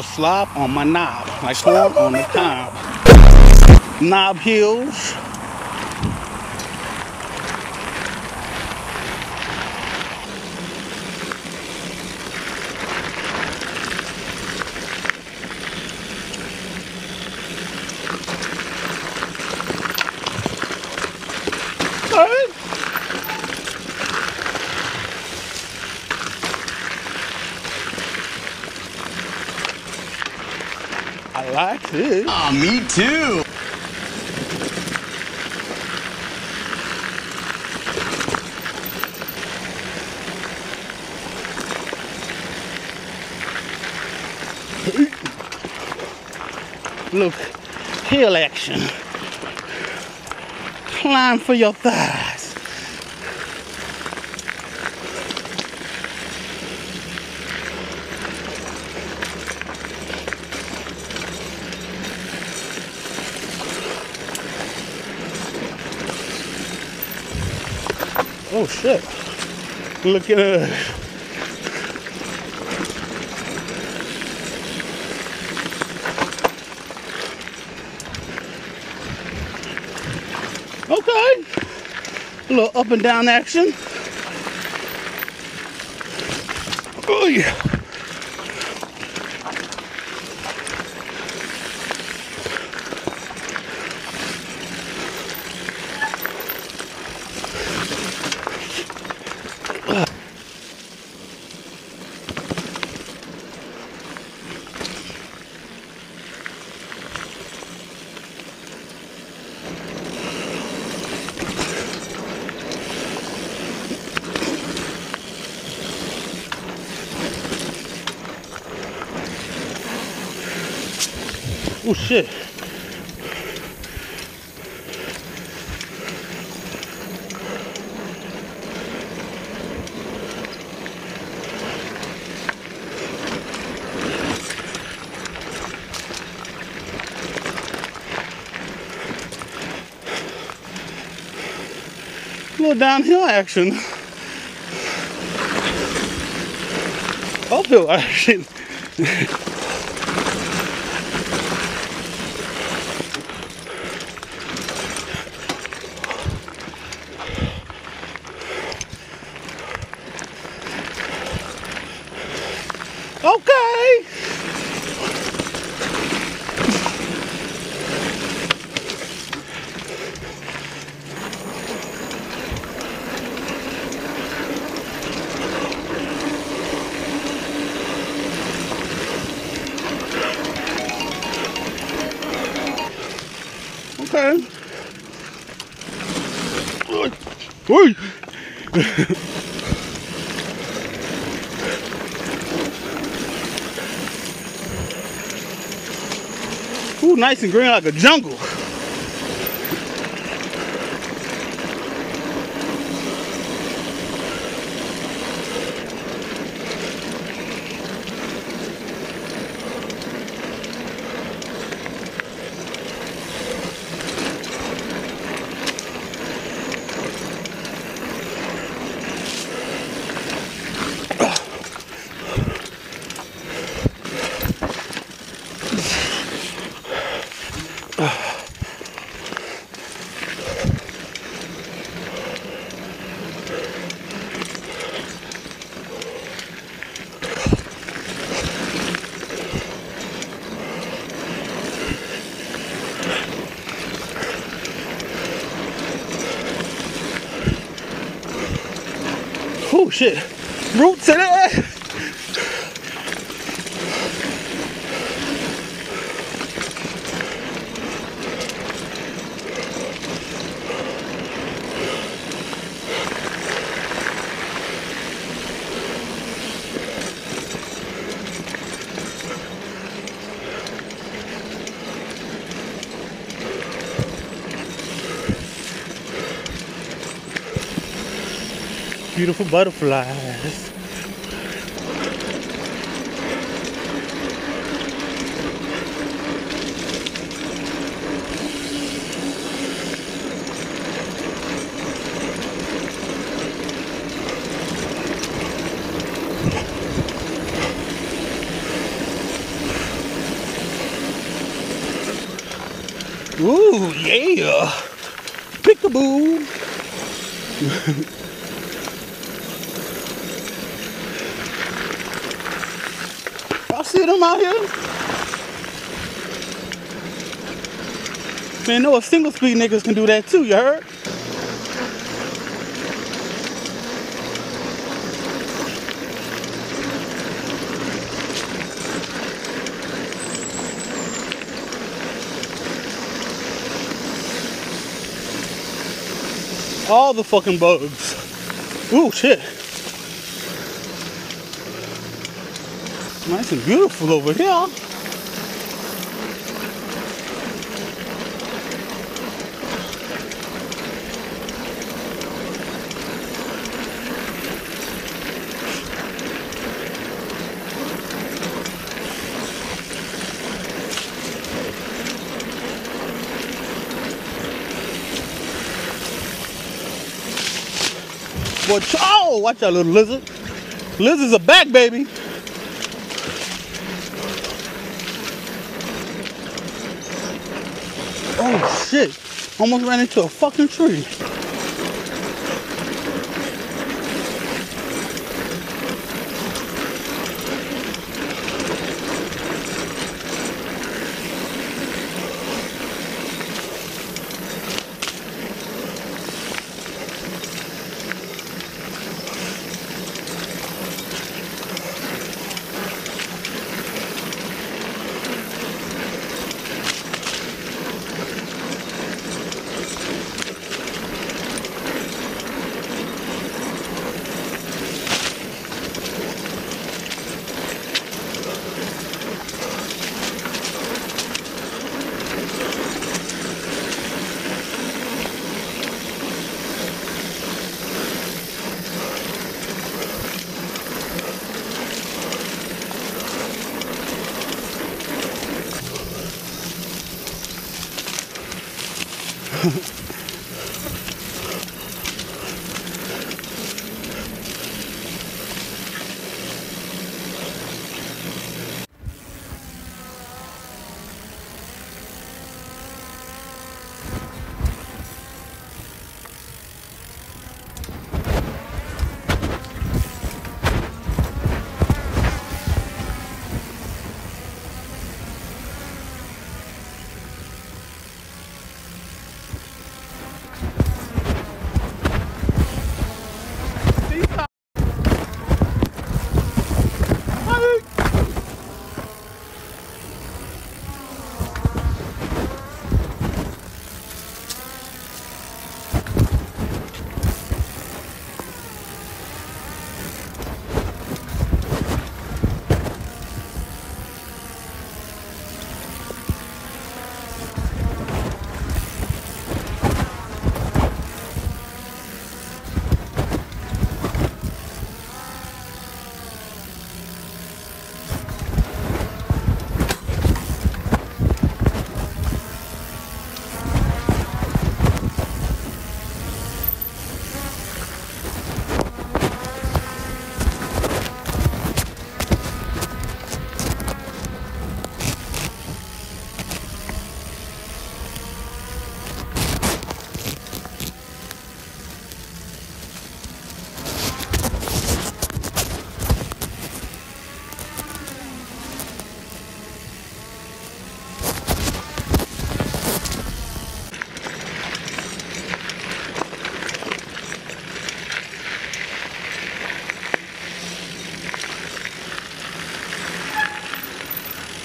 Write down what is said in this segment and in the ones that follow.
Slob on my knob, like slob on the knob. Knob hills. I like this. Oh, me too. Look, heel action. Climb for your thighs. Oh shit, look at us. Okay, a little up and down action. Oh yeah. Oh shit. A little downhill action. Uphill action. Okay. Okay. Oi. Ooh, nice and green like a jungle. Oh shit, roots in it! Beautiful butterflies. Ooh, yeah. Peekaboo. Y'all see them out here? Man, no, a single speed niggas can do that too, you heard? All the fucking bugs. Ooh, shit. It's nice and beautiful over here. Oh, watch out, little lizard. Lizards are back, baby. Oh, shit. Almost ran into a fucking tree.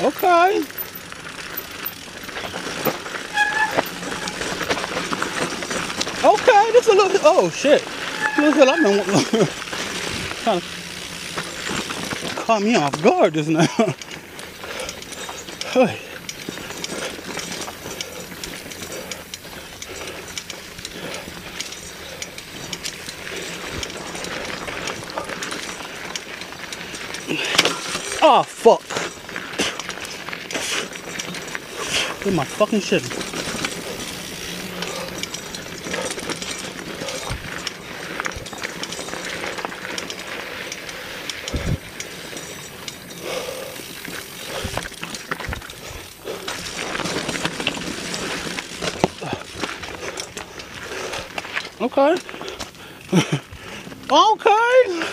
Okay. Okay, this is a little, oh shit. This is, I've been kind of caught me off guard just now. Hey. Oh fuck. Look at my fucking shit. Okay. Okay.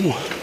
Come on.